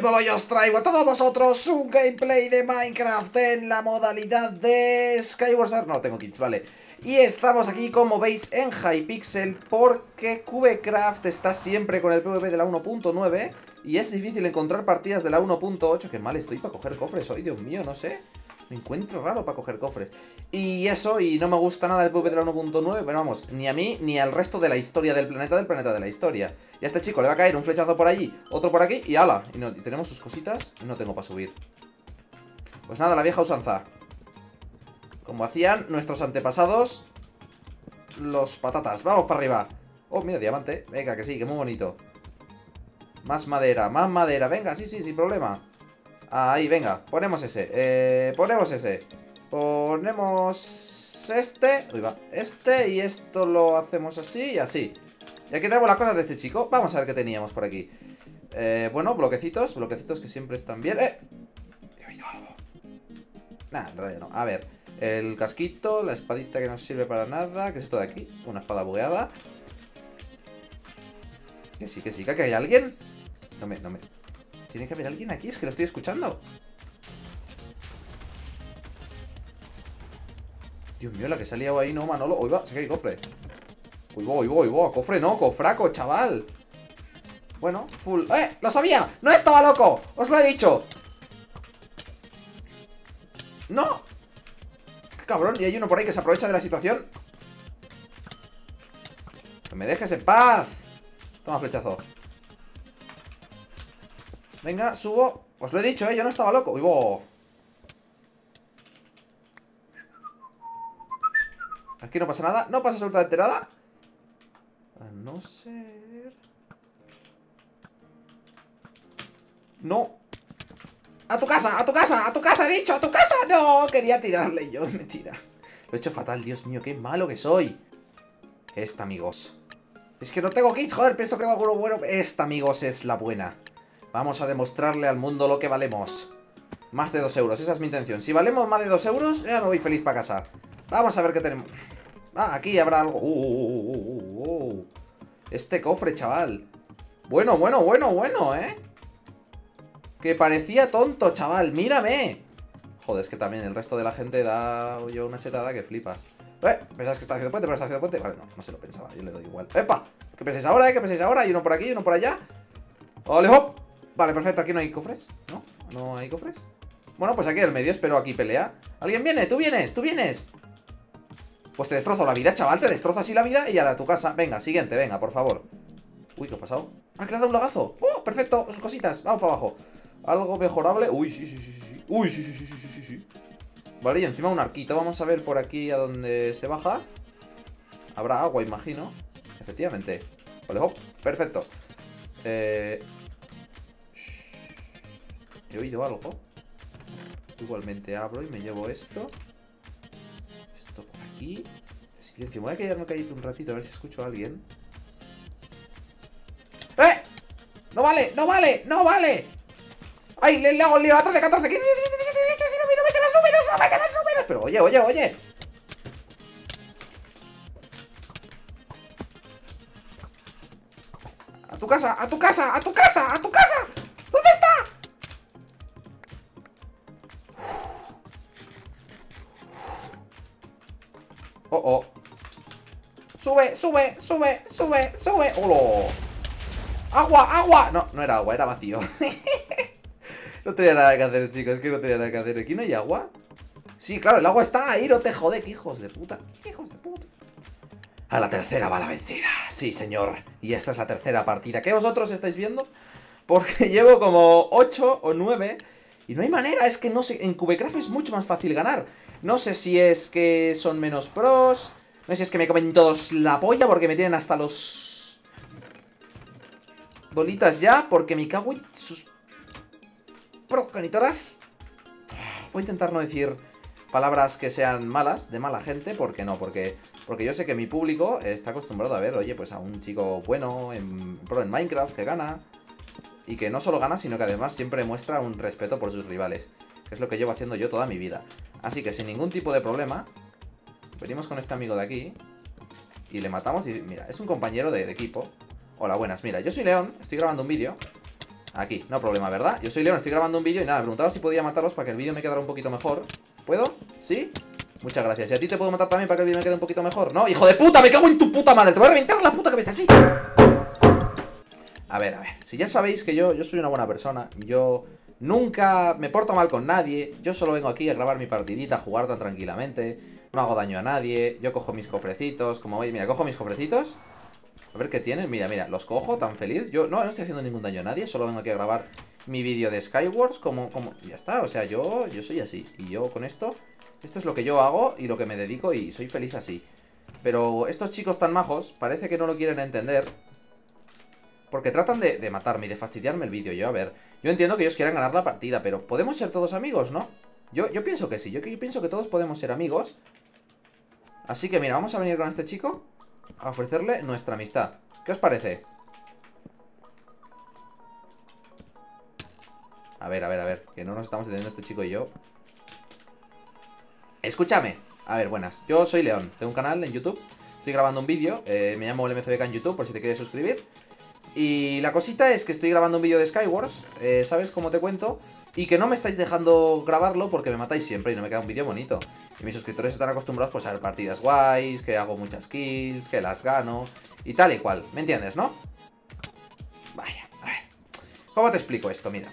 mismo hoy os traigo a todos vosotros un gameplay de Minecraft en la modalidad de Skywars. No tengo kits, vale. Y estamos aquí, como veis, en Hypixel porque Cubecraft está siempre con el PvP de la 1.9 y es difícil encontrar partidas de la 1.8. Qué mal estoy para coger cofres hoy, Dios mío, no sé. Me encuentro raro para coger cofres. Y eso, y no me gusta nada el PvP de la 1.9. Pero vamos, ni a mí, ni al resto de la historia del planeta de la historia. Y a este chico le va a caer un flechazo por allí, otro por aquí, y ala, y, no, y tenemos sus cositas. No tengo para subir. Pues nada, la vieja usanza, como hacían nuestros antepasados, los patatas. Vamos para arriba. Oh, mira, diamante, venga, que sí, que muy bonito. Más madera, venga, sí, sí, sin problema. Ahí, venga, ponemos ese, ponemos ese, ponemos este, uy, va, este, y esto lo hacemos así y así. Y aquí tenemos las cosas de este chico. Vamos a ver qué teníamos por aquí. Bueno, bloquecitos, bloquecitos que siempre están bien. He oído algo. Nah, en realidad no, a ver. El casquito, la espadita que no sirve para nada. ¿Qué es esto de aquí? Una espada bugueada. Que sí, que hay alguien. No me... Tiene que haber alguien aquí, es que lo estoy escuchando. Dios mío, la que se ha liado ahí, no, Manolo. Uy, va, se cae el cofre. Uy, va, cofre no, cofraco, chaval. Bueno, full. ¡Eh! ¡Lo sabía! ¡No estaba loco! ¡Os lo he dicho! ¡No! ¡Qué cabrón! Y hay uno por ahí que se aprovecha de la situación. ¡Que me dejes en paz! Toma, flechazo. Venga, subo. Os lo he dicho, yo no estaba loco. Uy, bo. Aquí no pasa nada. No pasa absolutamente nada. A no ser... No. ¡A tu casa! ¡A tu casa! ¡A tu casa! ¡He dicho! ¡A tu casa! ¡No! Quería tirarle yo. Me tira. Lo he hecho fatal, Dios mío. ¡Qué malo que soy! Esta, amigos. Es que no tengo kits, joder. Pienso que va alguno bueno. Esta, amigos, es la buena. Vamos a demostrarle al mundo lo que valemos. Más de 2 euros, esa es mi intención. Si valemos más de 2 euros, ya me voy feliz para casa. Vamos a ver qué tenemos. Ah, aquí habrá algo. Este cofre, chaval. Bueno, que parecía tonto, chaval. ¡Mírame! Joder, es que también el resto de la gente da yo una chetada que flipas. ¿Pensás que está haciendo puente? ¿Pero está haciendo puente? Vale, no se lo pensaba, yo le doy igual. ¡Epa! ¿Qué pensáis ahora, ¿Qué pensáis ahora? Hay uno por aquí, uno por allá. ¡Ole, hop! Vale, perfecto, aquí no hay cofres. ¿No? ¿No hay cofres? Bueno, pues aquí en el medio espero aquí pelea. ¿Alguien viene? ¡Tú vienes! ¡Tú vienes! Pues te destrozo la vida, chaval. Te destrozo así la vida y a tu casa. Venga, siguiente, venga, por favor. Uy, ¿qué ha pasado? ¡Ah, que le ha dado un lagazo! ¡Oh, perfecto! Sus cositas, vamos para abajo. ¿Algo mejorable? Uy, sí. Uy, sí. Vale, y encima un arquito. Vamos a ver por aquí a dónde se baja. Habrá agua, imagino. Efectivamente. Vale, hop, perfecto. He oído algo. Igualmente abro y me llevo esto. Esto por aquí. Silencio, voy a quedarme callado un ratito a ver si escucho a alguien. ¡Eh! ¡No vale! ¡No vale! ¡No vale! ¡Ay! ¡Le hago el lío! ¡14, 14! ¡No me sé los números! ¡No me sé los números! Pero oye. ¡A tu casa! ¡A tu casa! ¡A tu casa! ¡A tu casa! ¿Dónde está? Oh. Sube. ¡Holo! Agua. No era agua, era vacío. No tenía nada que hacer, chicos. Es que no tenía nada que hacer. ¿Aquí no hay agua? Sí, claro, el agua está ahí. No te jode, que hijos de puta. A la tercera va la vencida. Sí, señor. Y esta es la tercera partida que vosotros estáis viendo, porque llevo como 8 o 9 y no hay manera. Es que no sé. En Cubecraft es mucho más fácil ganar. No sé si es que son menos pros. No sé si es que me comen todos la polla porque me tienen hasta los... bolitas ya, porque me cago en sus... progenitoras. Voy a intentar no decir palabras que sean malas, de mala gente, porque no, porque yo sé que mi público está acostumbrado a ver, oye, pues a un chico bueno, pro en Minecraft, que gana. Y que no solo gana, sino que además siempre muestra un respeto por sus rivales, que es lo que llevo haciendo yo toda mi vida. Así que sin ningún tipo de problema venimos con este amigo de aquí y le matamos y... Mira, es un compañero de equipo. Hola, buenas, mira, yo soy León, estoy grabando un vídeo Aquí, no problema, ¿verdad? Yo soy León, estoy grabando un vídeo y nada, me preguntaba si podía matarlos para que el vídeo me quedara un poquito mejor. ¿Puedo? ¿Sí? Muchas gracias. ¿Y a ti te puedo matar también para que el vídeo me quede un poquito mejor? ¡No, hijo de puta! ¡Me cago en tu puta madre! ¡Te voy a reventar la puta cabeza así! A ver, si ya sabéis que yo soy una buena persona, yo nunca me porto mal con nadie, yo solo vengo aquí a grabar mi partidita, a jugar tan tranquilamente, no hago daño a nadie, yo cojo mis cofrecitos, como veis, mira, cojo mis cofrecitos. A ver qué tienen, mira, mira, los cojo, tan feliz. Yo no estoy haciendo ningún daño a nadie, solo vengo aquí a grabar mi vídeo de Skywars. Como, ya está, o sea, yo soy así. Y yo con esto es lo que yo hago y lo que me dedico y soy feliz así. Pero estos chicos tan majos parece que no lo quieren entender, porque tratan de matarme y de fastidiarme el vídeo. Yo, a ver, yo entiendo que ellos quieran ganar la partida, pero podemos ser todos amigos, ¿no? Yo pienso que sí, yo pienso que todos podemos ser amigos. Así que mira, vamos a venir con este chico a ofrecerle nuestra amistad. ¿Qué os parece? A ver, que no nos estamos entendiendo este chico y yo. Escúchame. A ver, buenas, yo soy León, tengo un canal en YouTube, estoy grabando un vídeo, me llamo LMCBK en YouTube por si te quieres suscribir. Y la cosita es que estoy grabando un vídeo de Skywars, ¿sabes cómo te cuento? Y que no me estáis dejando grabarlo porque me matáis siempre y no me queda un vídeo bonito. Y mis suscriptores están acostumbrados pues a ver partidas guays, que hago muchas kills, que las gano y tal y cual, ¿me entiendes, no? Vaya, a ver, ¿cómo te explico esto? Mira,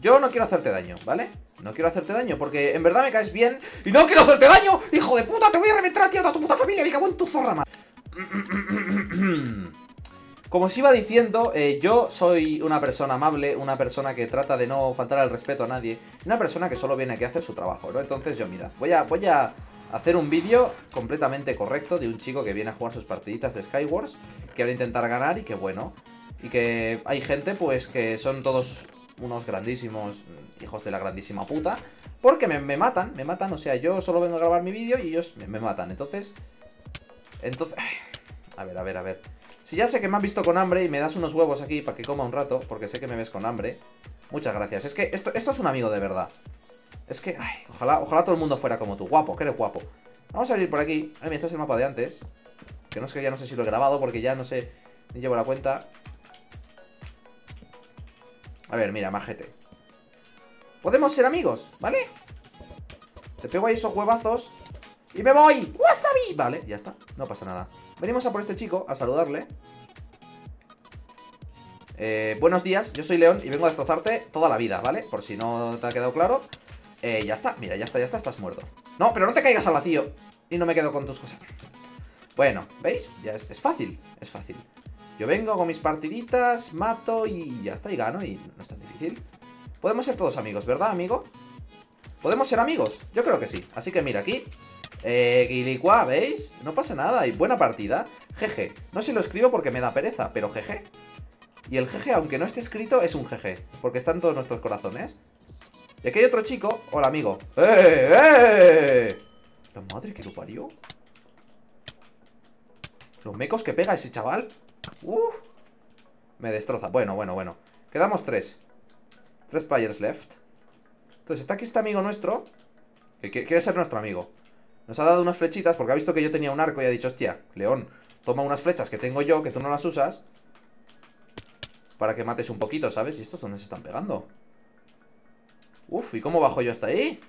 yo no quiero hacerte daño, ¿vale? No quiero hacerte daño porque en verdad me caes bien y no quiero hacerte daño, hijo de puta, te voy a reventar, tío, a tu puta familia, me cago en tu zorra, madre. Como os iba diciendo, yo soy una persona amable, una persona que trata de no faltar al respeto a nadie, una persona que solo viene aquí a hacer su trabajo, ¿no? Entonces yo, mirad, voy a hacer un vídeo completamente correcto de un chico que viene a jugar sus partiditas de Skywars, que va a intentar ganar y que bueno, y que hay gente pues que son todos unos grandísimos hijos de la grandísima puta, porque me matan, o sea, yo solo vengo a grabar mi vídeo y ellos me matan, entonces, a ver. Si ya sé que me has visto con hambre y me das unos huevos aquí para que coma un rato, porque sé que me ves con hambre. Muchas gracias. Es que esto es un amigo de verdad. Es que, ay, ojalá todo el mundo fuera como tú. Guapo, que eres guapo. Vamos a abrir por aquí. Ay, mira, este es el mapa de antes. Que no es que ya no sé si lo he grabado porque ya no sé, ni llevo la cuenta. A ver, mira, majete. Podemos ser amigos, ¿vale? Te pego ahí esos huevazos y me voy. ¡Wasabi! Vale, ya está, no pasa nada. Venimos a por este chico, a saludarle. Buenos días, yo soy León y vengo a destrozarte toda la vida, ¿vale? Por si no te ha quedado claro. Ya está, mira, ya está, estás muerto. No, pero no te caigas al vacío. Y no me quedo con tus cosas. Bueno, ¿veis? Ya es fácil. Yo vengo, hago mis partiditas, mato y ya está, y gano, y no es tan difícil. Podemos ser todos amigos, ¿verdad, amigo? ¿Podemos ser amigos? Yo creo que sí. Así que mira, aquí... Guilicua, ¿veis? No pasa nada, y buena partida. GG, no se lo escribo porque me da pereza, pero GG. Y el GG, aunque no esté escrito, es un GG, porque está en todos nuestros corazones. Y aquí hay otro chico. Hola, amigo. La madre que lo parió. Los mecos que pega ese chaval. Me destroza. Bueno, quedamos tres. Tres players left. Entonces está aquí este amigo nuestro que quiere ser nuestro amigo. Nos ha dado unas flechitas porque ha visto que yo tenía un arco y ha dicho, hostia, León, toma unas flechas que tengo yo, que tú no las usas, para que mates un poquito, ¿sabes? ¿Y estos dónde se están pegando? Uf, ¿y cómo bajo yo hasta ahí?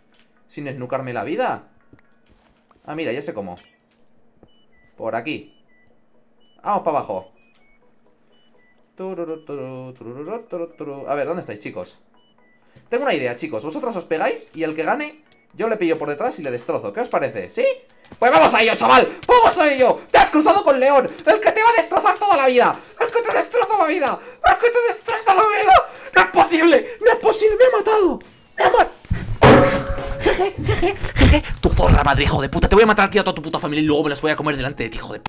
Sin esnucarme la vida. Ah, mira, ya sé cómo. Por aquí. Vamos para abajo. A ver, ¿dónde estáis, chicos? Tengo una idea, chicos. Vosotros os pegáis y el que gane... yo le pillo por detrás y le destrozo. ¿Qué os parece? ¿Sí? ¡Pues vamos a ello, chaval! ¡Vamos a ello! ¡Te has cruzado con León! ¡El que te va a destrozar toda la vida! ¡El que te destroza la vida! ¡El que te destroza la vida! ¡No es posible! ¡No es posible! ¡Me ha matado! ¡Me ha matado! ¡Jeje! ¡Tu zorra, madre, hijo de puta! Te voy a matar, tío, a toda tu puta familia y luego me las voy a comer delante de ti, hijo de puta.